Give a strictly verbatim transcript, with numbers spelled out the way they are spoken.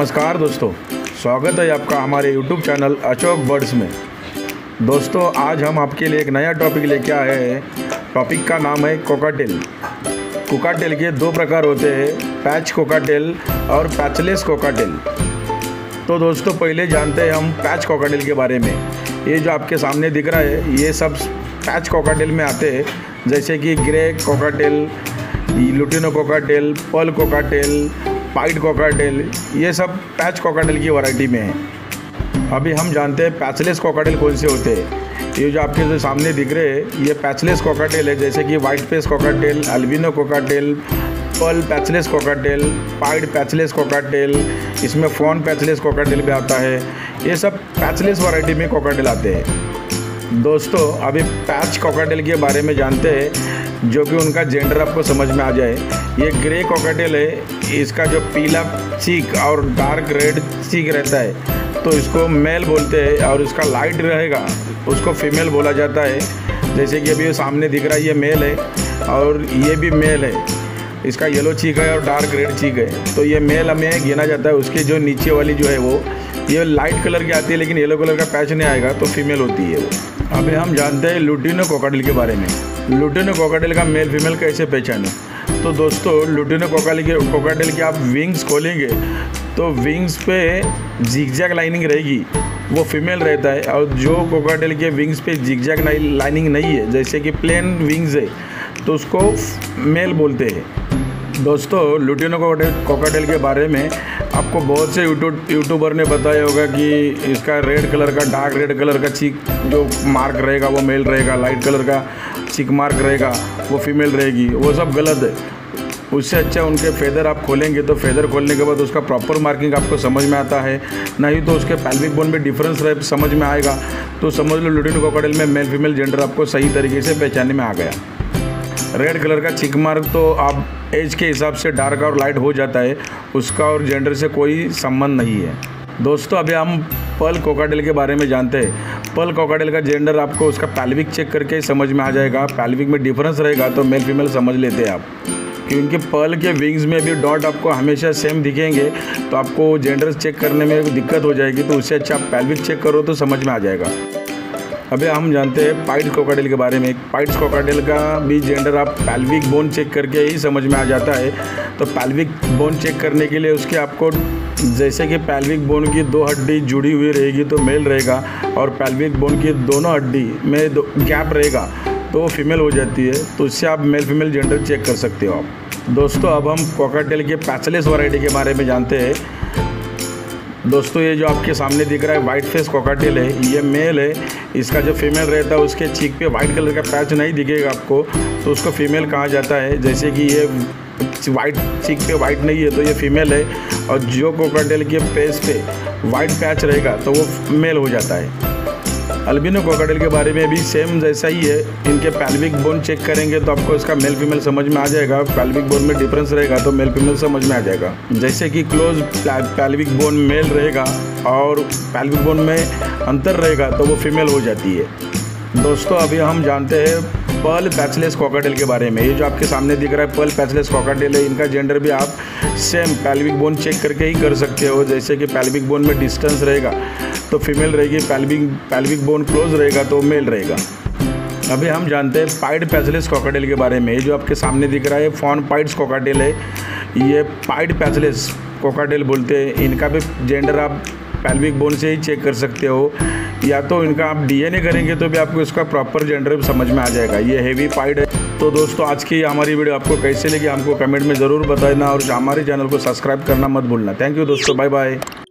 नमस्कार दोस्तों, स्वागत है आपका हमारे YouTube चैनल अशोक बर्ड्स में। दोस्तों, आज हम आपके लिए एक नया टॉपिक लेके आए हैं। टॉपिक का नाम है कोकाटेल। कोकाटेल के दो प्रकार होते हैं, पैच कोकाटेल और पैचलेस कोकाटेल। तो दोस्तों, पहले जानते हैं हम पैच कोकाटेल के बारे में। ये जो आपके सामने दिख रहा है, ये सब पैच कोकाटेल में आते हैं, जैसे कि grey cockatiel, lutino cockatiel, pearl cockatiel, pied cockatiel, ये सब पैच कोकाटेल की वैरायटी में है। अभी हम जानते हैं पैचलेस कोकाटेल कौन से होते हैं। ये जो आपके जो सामने दिख रहे हैं, ये पैचलेस कोकाटेल है, जैसे कि white face cockatiel, albino cockatiel, pearl patchless cockatiel, pied patchless cockatiel, इसमें फोन पैचलेस कोकाटेल भी आता है। ये सब पैचलेस वैरायटी में कोकाटेल आते हैं। दोस्तों, अभी पैच कोकाटेल के बारे में जानते हैं, जो कि उनका जेंडर आपको समझ में आ जाए। ये ग्रे कोकाटेल है, इसका जो पीला चीक और डार्क रेड चीक रहता है तो इसको मेल बोलते हैं, और इसका लाइट रहेगा उसको फीमेल बोला जाता है। जैसे कि अभी सामने दिख रहा है, ये मेल है और ये भी मेल है। इसका येलो चीक है और डार्क रेड चीक है, तो ये मेल हमें गिना जाता है। उसके जो नीचे वाली जो है वो ये लाइट कलर की आती है, लेकिन येलो कलर का पैच नहीं आएगा तो फीमेल होती है वो। अभी हम जानते हैं लुटिनो कोकाटेल के बारे में। लुटिनो कोकाटेल का मेल फीमेल कैसे पहचाने? तो दोस्तों, लुटिनो कोकाटेल की आप विंग्स खोलेंगे तो विंग्स पे जिगजैग लाइनिंग रहेगी, वो फीमेल रहता है। और जो कोकाटेल के विंग्स पे जिगजैग लाइनिंग नहीं है, जैसे कि प्लेन विंग्स है, तो उसको मेल बोलते हैं। दोस्तों, लुटिनो कोकाटेल के बारे में आपको बहुत से यूट्यूब यूट्यूबर ने बताया होगा कि इसका रेड कलर का, डार्क रेड कलर का चीक जो मार्क रहेगा वो मेल रहेगा, लाइट कलर का चीक मार्क रहेगा वो फीमेल रहेगी। वो सब गलत है। उससे अच्छा उनके फेदर आप खोलेंगे तो फेदर खोलने के बाद उसका प्रॉपर मार्किंग आपको समझ में आता है, नहीं तो उसके पैल्विक बोन में डिफरेंस रहे समझ में आएगा। तो समझ लो लुटिनो कोकाटेल में मेल फीमेल जेंडर आपको सही तरीके से पहचानने में आ गया। रेड कलर का चिक मार्क तो आप एज के हिसाब से डार्क और लाइट हो जाता है, उसका और जेंडर से कोई संबंध नहीं है। दोस्तों, अभी हम पर्ल कोकाटेल के बारे में जानते हैं। पर्ल कोकाटेल का जेंडर आपको उसका पैल्विक चेक करके समझ में आ जाएगा। पैल्विक में डिफरेंस रहेगा तो मेल फीमेल समझ लेते हैं आप, क्योंकि पर्ल के विंग्स में भी डॉट आपको हमेशा सेम दिखेंगे तो आपको जेंडर चेक करने में दिक्कत हो जाएगी। तो उससे अच्छा आप पैल्विक चेक करो तो समझ में आ जाएगा। अभी हम जानते हैं पाइड कोकाटेल के बारे में। पाइड कोकाटेल का भी जेंडर आप पैल्विक बोन चेक करके ही समझ में आ जाता है। तो पैल्विक बोन चेक करने के लिए उसके आपको, जैसे कि पैल्विक बोन की दो हड्डी जुड़ी हुई रहेगी तो मेल रहेगा, और पैल्विक बोन की दोनों हड्डी में दो गैप रहेगा तो वो फीमेल हो जाती है। तो उससे आप मेल फीमेल जेंडर चेक कर सकते हो आप। दोस्तों, अब हम कोकाटेल के पैचलेस वैरायटी के बारे में जानते हैं। दोस्तों, ये जो आपके सामने दिख रहा है वाइट फेस कोकाटेल है, ये मेल है। इसका जो फीमेल रहता है उसके चीक पे वाइट कलर का पैच नहीं दिखेगा आपको, तो उसको फीमेल कहा जाता है। जैसे कि ये वाइट चीक पे वाइट नहीं है तो ये फीमेल है, और जो कोकाटेल के फेस पे वाइट पैच रहेगा तो वो मेल हो जाता है। अल्बिनो कोकाटेल के बारे में भी सेम जैसा ही है। इनके पैल्विक बोन चेक करेंगे तो आपको इसका मेल फीमेल समझ में आ जाएगा। पैल्विक बोन में डिफरेंस रहेगा तो मेल फीमेल समझ में आ जाएगा। जैसे कि क्लोज पैल्विक बोन मेल रहेगा और पैल्विक बोन में अंतर रहेगा तो वो फीमेल हो जाती है। दोस्तों, अभी हम जानते हैं पर्ल पैचलेस कोकाटेल के बारे में। ये जो आपके सामने दिख रहा है पर्ल पैचलेस कोकाटेल है, इनका जेंडर भी आप सेम पैल्विक बोन चेक करके ही कर सकते हो। जैसे कि पैल्विक बोन में डिस्टेंस रहेगा तो फीमेल रहेगी, पैल्विक पैल्विक बोन क्लोज रहेगा तो मेल रहेगा। अभी हम जानते हैं पाइड पैचलेस कोकाटेल के बारे में। ये जो आपके सामने दिख रहा है फॉन पाइड्स कोकाटेल है, ये पाइड पैचलेस कोकाटेल बोलते हैं। इनका भी जेंडर आप पैल्विक बोन से ही चेक कर सकते हो, या तो इनका आप डीएनए करेंगे तो भी आपको इसका प्रॉपर जेंडर समझ में आ जाएगा। ये हेवी पाइड है। तो दोस्तों, आज की हमारी वीडियो आपको कैसे लगी हमको कमेंट में ज़रूर बताना, और हमारे चैनल को सब्सक्राइब करना मत भूलना। थैंक यू दोस्तों, बाय बाय।